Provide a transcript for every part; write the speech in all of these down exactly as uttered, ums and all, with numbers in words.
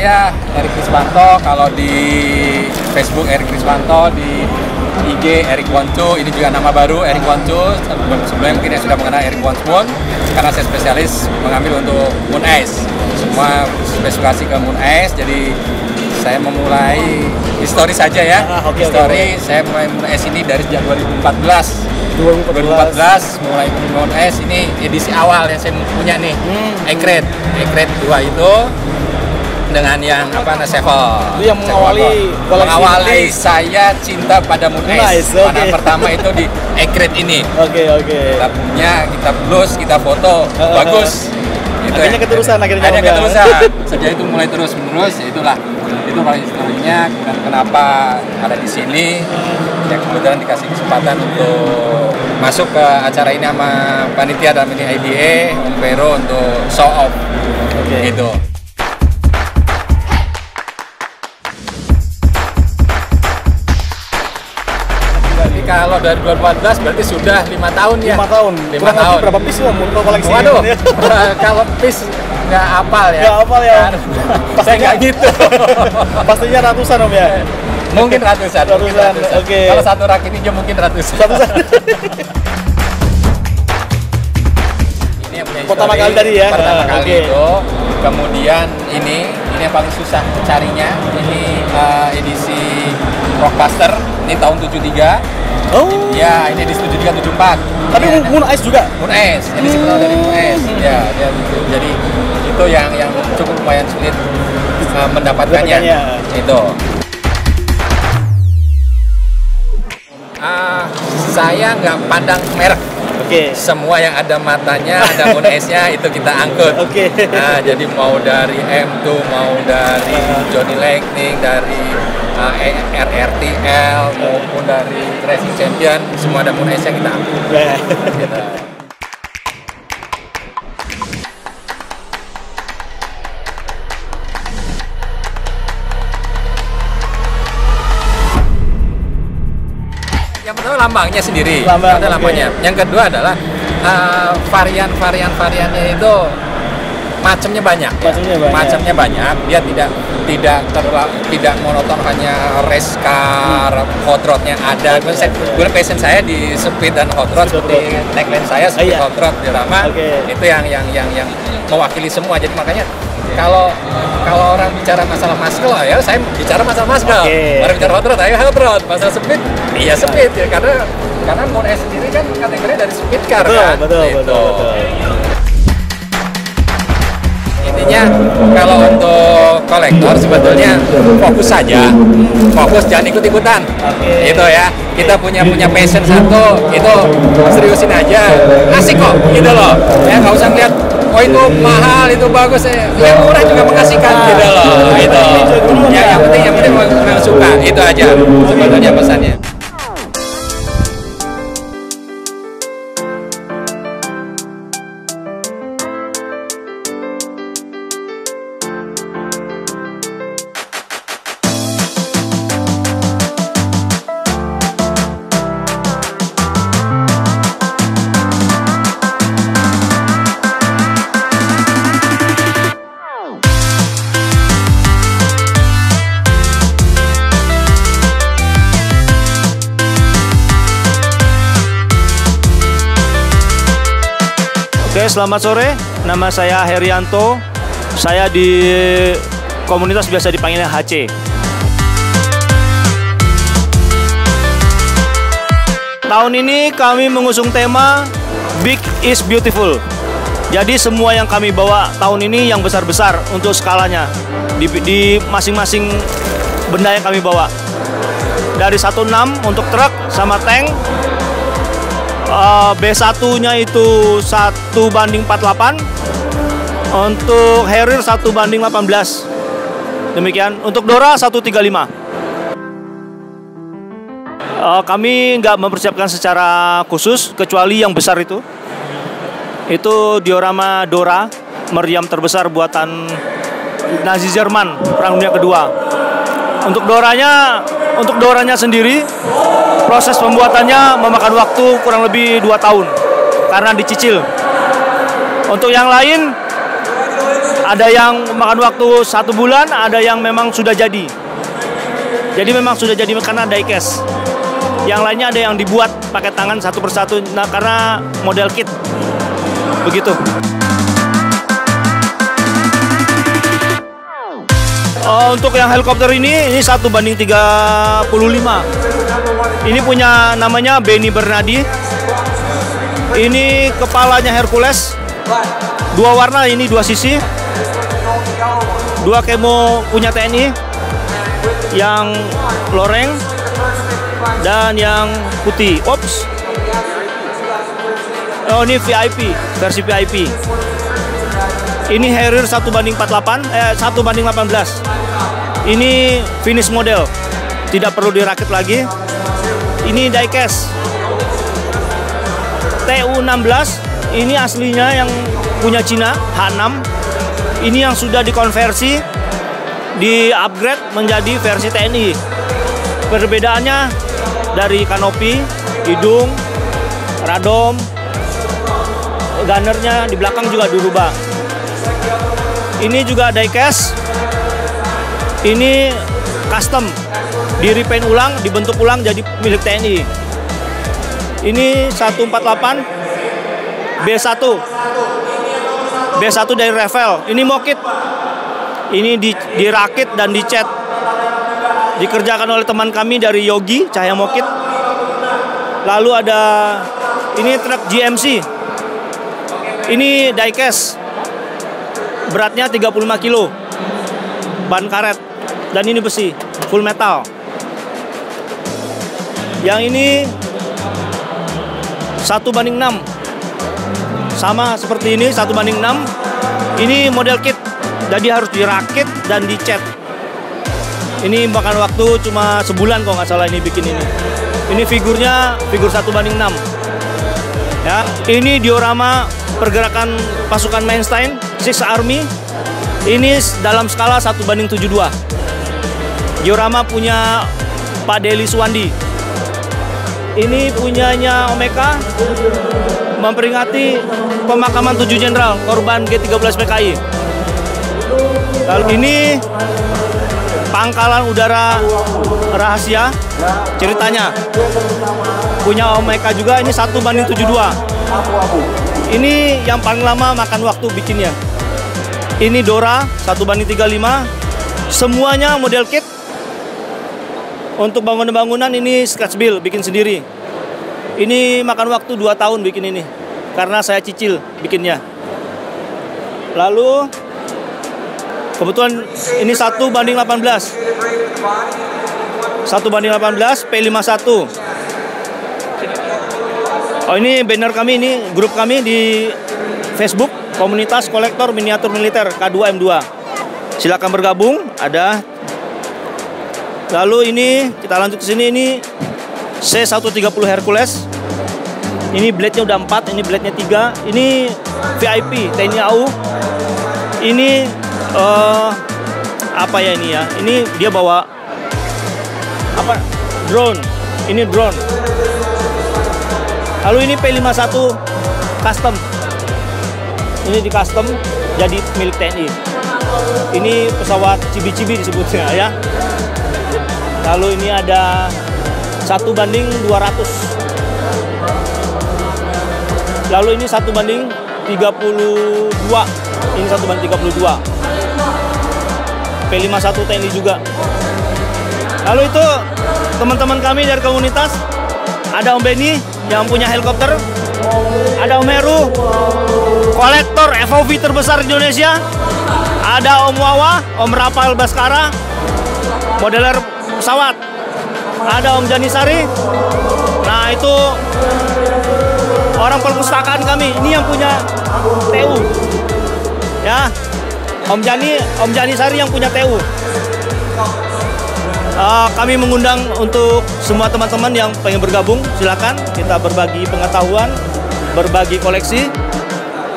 saya Eric Kriswanto, kalau di Facebook Eric Kriswanto, di I G Eric Wancu, ini juga nama baru Eric Wancu. Sebelumnya mungkin yang sudah mengenal Eric Wancu Moon, karena saya spesialis mengambil untuk Moon S. Semua spesifikasi ke Moon S, jadi saya memulai histori saja ya. Ah, okay, histori, okay. Saya mulai Moon S ini dari sejak dua ribu empat belas. dua ribu empat belas mulai Moon S, ini edisi awal yang saya punya nih. Hmm. Egrade, Egrade dua itu dengan yang apa namanya Sevel. Itu yang mengawali mengawali saya cinta pada Moon S. Okay. Karena pertama itu di Egrade ini. Oke, okay, oke. Okay. Kita punya, kita blues, kita foto, uh, bagus. Gitu akhirnya ya. keterusan akhirnya. Ada keterusan. Sejak itu mulai terus menerus, itulah. Itu paling historinya, kenapa ada di sini. Ya kebetulan dikasih kesempatan untuk masuk ke acara ini sama panitia dalam ini I D E, Om Vero, untuk show off. Okay. Gitu. Jadi kalau dari dua ribu empat belas berarti sudah lima tahun ya. Lima tahun. Lima tahun. Berapa pis tuh untuk koleksi? Waduh. Kalau pis nggak apal ya. Nggak apal ya. Pastinya, saya nggak gitu. Pastinya ratusan Om ya. Mungkin ratusan. ratusan, mungkin ratusan. Okay. Kalau satu rak ini aja mungkin ratusan. ratusan. Ini yang punya pertama kali tadi ya. Pertama kali okay. itu. Kemudian ini ini yang paling susah carinya. Ini uh, edisi Rockbuster. Ini tahun tujuh tiga. Oh. Ya, ini edisi tujuh tiga tujuh empat. Tapi ya, Moon S juga. Moon S. Edisi hmm. pertama dari Moon S. Ya, ya gitu. Jadi itu yang yang cukup lumayan sulit uh, mendapatkannya. Itu. Uh, saya nggak pandang merek. Okay. Semua yang ada matanya, ada Moon S-nya itu kita angkut. Okay. Nah, jadi mau dari M dua, mau dari Johnny Lightning, dari uh, R R T L, maupun dari Racing Champion, semua ada Moon S-nya kita angkut. Yeah. Gitu. Lambangnya sendiri, Lambang, ada lambangnya. Okay. Yang kedua adalah uh, varian-varian-variannya itu macamnya banyak, macamnya ya. banyak. Macamnya banyak. Dia tidak tidak terlalu tidak monoton hanya race car, hmm. hot rodnya ada. Gue okay. passion saya di speed dan hot rod, seperti tagline saya speed oh, hot rod di drama okay. itu yang yang yang yang mewakili semua. Jadi makanya kalau kalau orang bicara masalah masker, ya saya bicara masalah masker. Okay. Orang bicara hot rod, ayo hot rod. Masalah speed, iya speed ya. Karena karena Moon S sendiri kan kategorinya dari speed car betul, kan. Betul, gitu. betul, betul. Intinya kalau untuk kolektor sebetulnya fokus saja, fokus jangan ikut-ikutan. Okay. Gitu ya. Kita punya punya passion satu, itu seriusin aja. Asik kok, gitu loh. Ya nggak usah lihat. Oh itu mahal, itu bagus, yang murah juga mengasihkan gitu loh, itu. Ya, yang penting yang penting orang suka, itu aja sebetulnya pesannya. Selamat sore, nama saya Herianto. Saya di komunitas biasa dipanggilnya H C. Tahun ini kami mengusung tema Big is Beautiful. Jadi semua yang kami bawa tahun ini yang besar-besar untuk skalanya. Di masing-masing benda yang kami bawa. Dari satu koma enam untuk truk sama tank. Uh, B satu-nya itu satu banding empat puluh delapan. Untuk Harrier satu banding delapan belas. Demikian. Untuk Dora satu banding tiga puluh lima. uh, Kami nggak mempersiapkan secara khusus, kecuali yang besar itu. Itu diorama Dora, meriam terbesar buatan Nazi Jerman Perang Dunia Kedua. Untuk Doranya Untuk Doranya sendiri, proses pembuatannya memakan waktu kurang lebih dua tahun karena dicicil. Untuk yang lain Ada yang memakan waktu satu bulan, ada yang memang sudah jadi. Jadi memang sudah jadi karena diecast. Yang lainnya ada yang dibuat pakai tangan satu persatu, nah, karena model kit. Begitu. Uh, untuk yang helikopter ini, ini satu banding tiga puluh lima. Ini punya namanya Benny Bernadi. Ini kepalanya Hercules. Dua warna, ini dua sisi. Dua kemo punya T N I. Yang loreng. Dan yang putih. Ops. Oh, ini V I P. Versi V I P. Ini Harrier satu banding empat puluh delapan, eh, satu banding delapan belas. Ini finish model, tidak perlu dirakit lagi. Ini diecast. T U enam belas, ini aslinya yang punya Cina, H enam. Ini yang sudah dikonversi, di-upgrade menjadi versi T N I. Perbedaannya dari kanopi, hidung, radom, gunnernya di belakang juga dirubah. Ini juga diecast. Ini custom, di repaint ulang, dibentuk ulang jadi milik T N I. Ini seratus empat puluh delapan B satu. B satu dari Revell. Ini Mokit. Ini dirakit dan dicat. Dikerjakan oleh teman kami dari Yogi, Cahaya Mokit. Lalu ada ini truk G M C. Ini diecast. Beratnya tiga puluh lima kilo, ban karet, dan ini besi, full metal. Yang ini satu banding enam, sama seperti ini, satu banding enam. Ini model kit, jadi harus dirakit dan dicat. Ini makan waktu cuma sebulan kalau nggak salah ini bikin ini. Ini figurnya, figur satu banding enam. Ya, ini diorama pergerakan pasukan Mainstein, Six Army. Ini dalam skala satu banding tujuh puluh dua. Diorama punya Pak Deli Suandi. Ini punyanya Omeka, memperingati pemakaman tujuh jenderal korban G tiga belas P K I. Lalu ini pangkalan udara rahasia, ceritanya punya Omeka juga. Ini satu banding tujuh puluh dua. Ini yang paling lama makan waktu bikinnya. Ini Dora satu banding tiga puluh lima. Semuanya model kit. Untuk bangunan-bangunan ini scratch bill, bikin sendiri. Ini makan waktu dua tahun bikin ini, karena saya cicil bikinnya. Lalu kebetulan ini satu banding delapan belas. satu banding delapan belas P lima puluh satu. Oh, ini banner kami, ini grup kami di Facebook, komunitas kolektor miniatur militer K dua M dua. Silakan bergabung, ada. Lalu ini kita lanjut ke sini, ini C seratus tiga puluh Hercules. Ini blade-nya udah empat, ini blade-nya tiga. Ini V I P T N I A U. Ini uh, apa ya ini ya? Ini dia bawa apa? Drone. Ini drone. Lalu ini P lima puluh satu custom. Ini di custom jadi milik T N I. Ini pesawat cibi-cibi disebutnya ya. Lalu ini ada satu banding dua ratus. Lalu ini satu banding tiga puluh dua. Ini satu banding tiga puluh dua. P lima puluh satu T N I juga. Lalu itu teman-teman kami dari komunitas, ada Om Benny yang punya helikopter, ada Om Heru, kolektor F O V terbesar Indonesia, ada Om Wawa, Om Rapal Baskara, modeler pesawat, ada Om Janisari. Nah, itu orang perpustakaan kami, ini yang punya T U ya, Om Jani, Om Janisari yang punya T U. Uh, kami mengundang untuk semua teman-teman yang pengen bergabung, silakan kita berbagi pengetahuan, berbagi koleksi.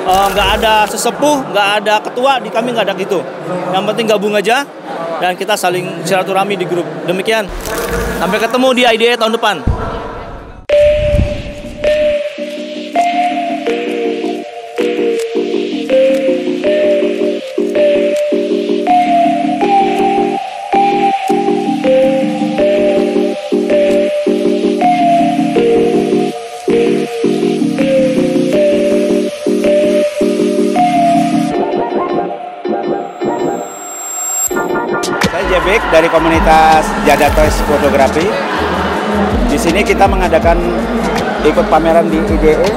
Uh, gak ada sesepuh, gak ada ketua, di kami gak ada gitu. Yang penting gabung aja dan kita saling silaturahmi di grup. Demikian, sampai ketemu di I D E tahun depan. dari komunitas Jada Toys Fotografi. Di sini kita mengadakan ikut pameran di I D E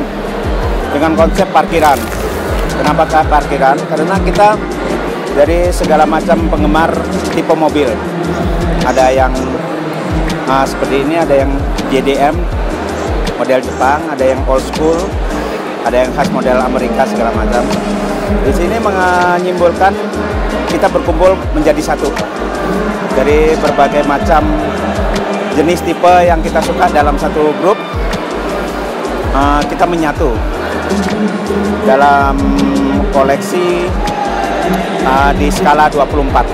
dengan konsep parkiran. Kenapa parkiran? Karena kita dari segala macam penggemar tipe mobil. Ada yang nah, seperti ini, ada yang J D M model Jepang, ada yang old school, ada yang khas model Amerika, segala macam. Di sini menyimbolkan kita berkumpul menjadi satu dari berbagai macam jenis tipe yang kita suka dalam satu grup. Uh, kita menyatu dalam koleksi uh, di skala dua puluh empat.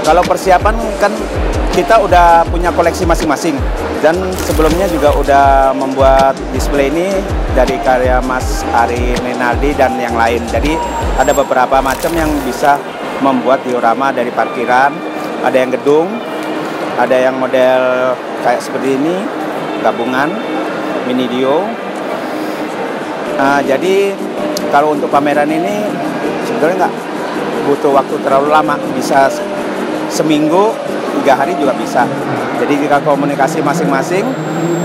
Kalau persiapan kan kita udah punya koleksi masing-masing, dan sebelumnya juga udah membuat display ini dari karya Mas Ari Menardi dan yang lain. Jadi ada beberapa macam yang bisa membuat diorama dari parkiran, ada yang gedung, ada yang model kayak seperti ini, gabungan, mini dio. Nah, jadi kalau untuk pameran ini sebetulnya nggak butuh waktu terlalu lama, bisa seminggu, tiga hari juga bisa. Jadi kita komunikasi masing-masing,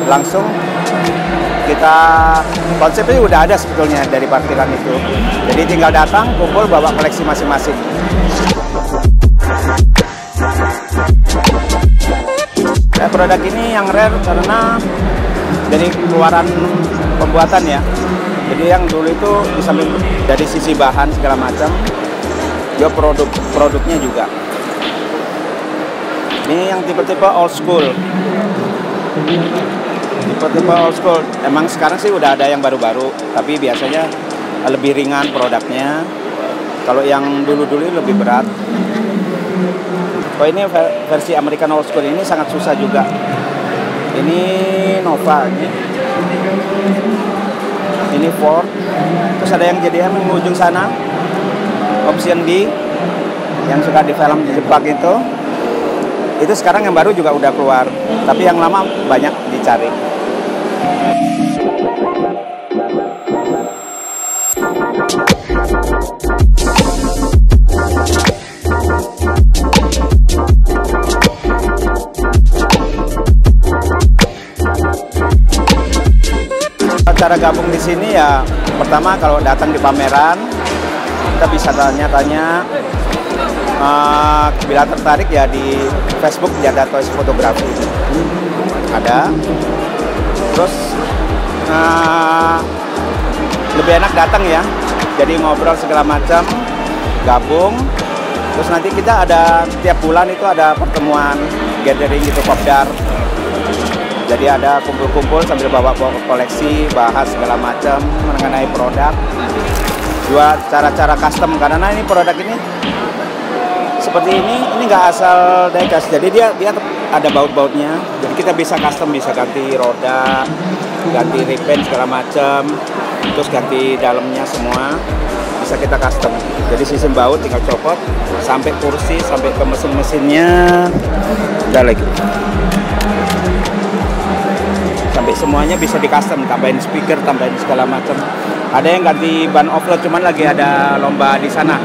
langsung kita konsepnya udah ada sebetulnya dari parkiran itu. Jadi tinggal datang, kumpul, bawa koleksi masing-masing. Nah, produk ini yang rare karena dari keluaran pembuatan ya. Jadi yang dulu itu disamping dari sisi bahan segala macam, juga produk produknya juga. Ini yang tipe-tipe old school. Tipe-tipe old school. Emang sekarang sih udah ada yang baru-baru, tapi biasanya lebih ringan produknya. Kalau yang dulu-dulu lebih berat. Oh, ini versi American old school ini sangat susah juga. Ini Nova, ini, ini Ford. Terus ada yang J D M yang ujung sana, Option D, yang suka di film Jepang itu. Itu sekarang yang baru juga udah keluar, tapi yang lama banyak dicari. Cara gabung di sini ya, pertama kalau datang di pameran, kita bisa tanya-tanya. Uh, bila tertarik ya di Facebook Jada Toys Fotografi ada. Terus uh, lebih enak datang ya, jadi ngobrol segala macam, gabung. Terus nanti kita ada tiap bulan itu ada pertemuan gathering gitu, kopdar. Jadi ada kumpul-kumpul sambil bawa koleksi, bahas segala macam mengenai produk, juga cara-cara custom, karena ini produk ini seperti ini, ini nggak asal diecast, jadi dia dia ada baut-bautnya. Jadi kita bisa custom, bisa ganti roda, ganti ripen segala macam, terus ganti dalamnya semua bisa kita custom. Jadi sistem baut tinggal copot, sampai kursi, sampai ke mesin-mesinnya, udah lagi, sampai semuanya bisa di custom, tambahin speaker, tambahin segala macam. Ada yang ganti ban offroad, cuman lagi ada lomba di sana.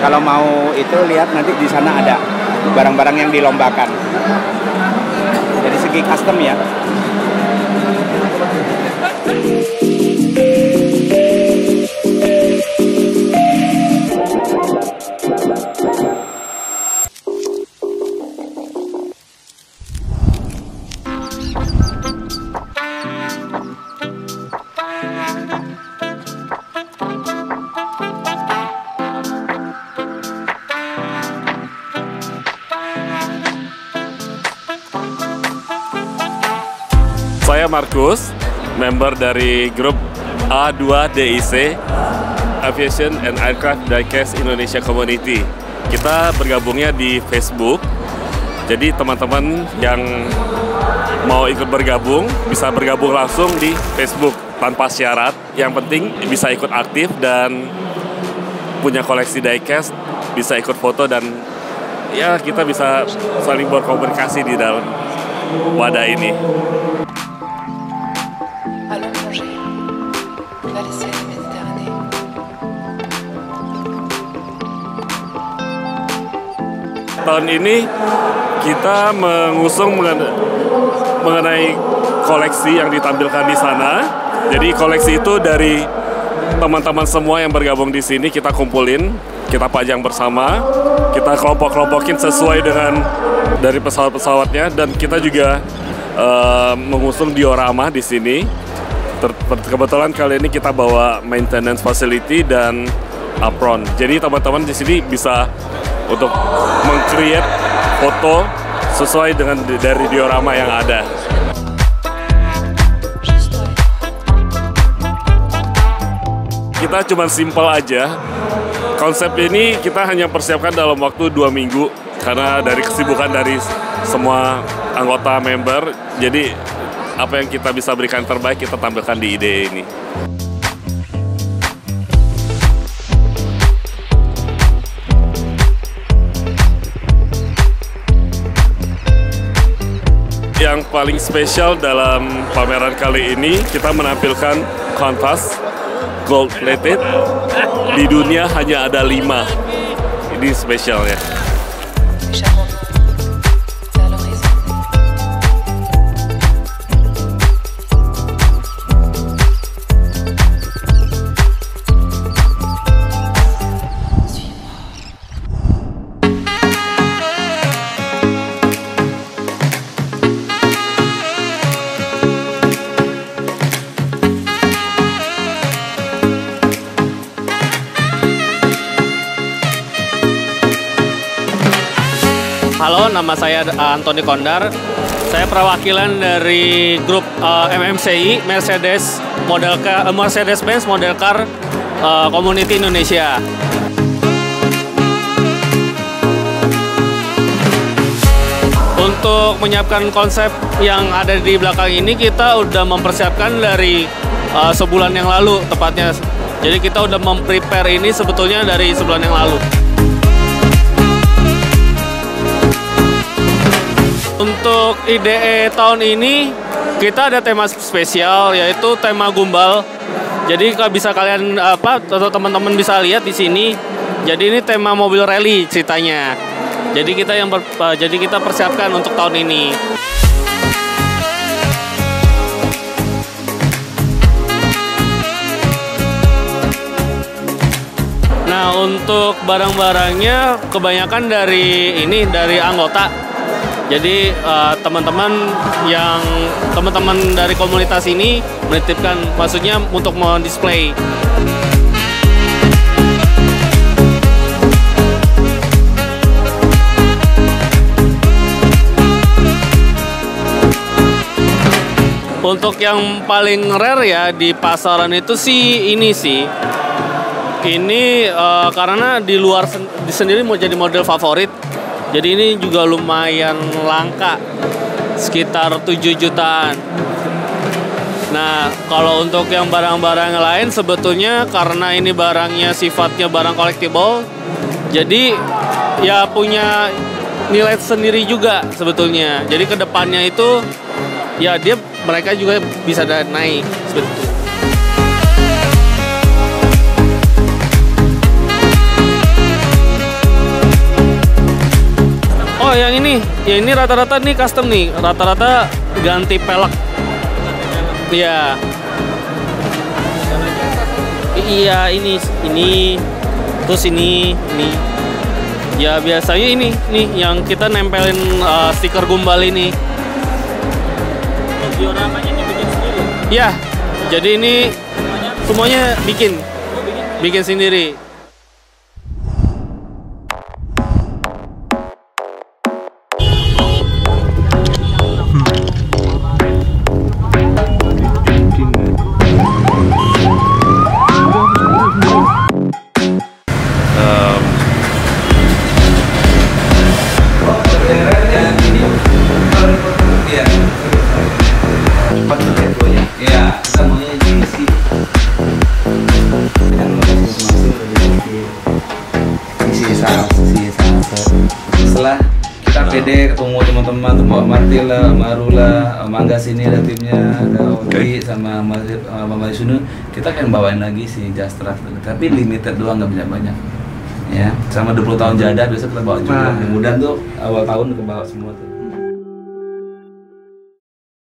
Kalau mau itu lihat nanti di sana ada barang-barang yang dilombakan. Dari segi custom ya. Saya Markus, member dari grup A dua D I C, Aviation and Aircraft Diecast Indonesia Community. Kita bergabungnya di Facebook, jadi teman-teman yang mau ikut bergabung bisa bergabung langsung di Facebook tanpa syarat. Yang penting bisa ikut aktif dan punya koleksi diecast, bisa ikut foto dan ya kita bisa saling berkomunikasi di dalam wadah ini. Tahun ini kita mengusung mengenai koleksi yang ditampilkan di sana. Jadi koleksi itu dari teman-teman semua yang bergabung di sini kita kumpulin, kita pajang bersama, kita kelompok-kelompokin sesuai dengan dari pesawat-pesawatnya, dan kita juga uh, mengusung diorama di sini. Ter kebetulan kali ini kita bawa maintenance facility dan apron. Jadi teman-teman di sini bisa untuk meng-create foto sesuai dengan dari diorama yang ada. Kita cuma simpel aja. Konsep ini kita hanya persiapkan dalam waktu dua minggu karena dari kesibukan dari semua anggota member. Jadi apa yang kita bisa berikan terbaik kita tampilkan di I D E ini. Yang paling spesial dalam pameran kali ini, kita menampilkan kanvas gold plated. Di dunia hanya ada lima. Ini spesialnya. Halo, nama saya Antoni Kondar. Saya perwakilan dari grup uh, M M C I, Mercedes Model Car, Mercedes-Benz Model Car uh, Community Indonesia. Untuk menyiapkan konsep yang ada di belakang ini, kita udah mempersiapkan dari uh, sebulan yang lalu tepatnya. Jadi kita udah memprepare ini sebetulnya dari sebulan yang lalu. Untuk I D E tahun ini, kita ada tema spesial, yaitu tema Gumball. Jadi bisa kalian, apa, atau teman-teman bisa lihat di sini. Jadi ini tema mobil rally ceritanya. Jadi kita yang ber, jadi kita persiapkan untuk tahun ini. Nah, untuk barang-barangnya kebanyakan dari ini, dari anggota. Jadi teman-teman uh, yang teman-teman dari komunitas ini menitipkan, maksudnya untuk mendisplay. Untuk yang paling rare ya di pasaran itu sih ini sih. Ini uh, karena di luar sen di sendiri mau jadi model favorit. Jadi ini juga lumayan langka, sekitar tujuh jutaan. Nah, kalau untuk yang barang-barang lain sebetulnya karena ini barangnya sifatnya barang collectible, jadi ya punya nilai sendiri juga sebetulnya. Jadi kedepannya itu ya dia mereka juga bisa naik sebetulnya. Oh, yang ini, ya ini rata-rata nih custom nih, rata-rata ganti pelek. Iya. Iya, ini, ini, terus ini, ini. Ya biasanya ini, nih yang kita nempelin uh, stiker Gumball ini. Dioramanya dibikin sendiri. Iya, jadi ini semuanya bikin, bikin sendiri. Iya, semuanya G M C. lah kita nah. P D ketemu teman-teman tuh Pak Martil lah, Marula, Mangga sini ada timnya, ada Oki okay. sama Mama Sunu. Kita akan bawain lagi si Jastra, tapi limited doang, nggak banyak-banyak. Ya, sama dua puluh tahun jada biasa kita bawa juga. Nah. Kemudian tuh awal tahun kebawa semua tuh.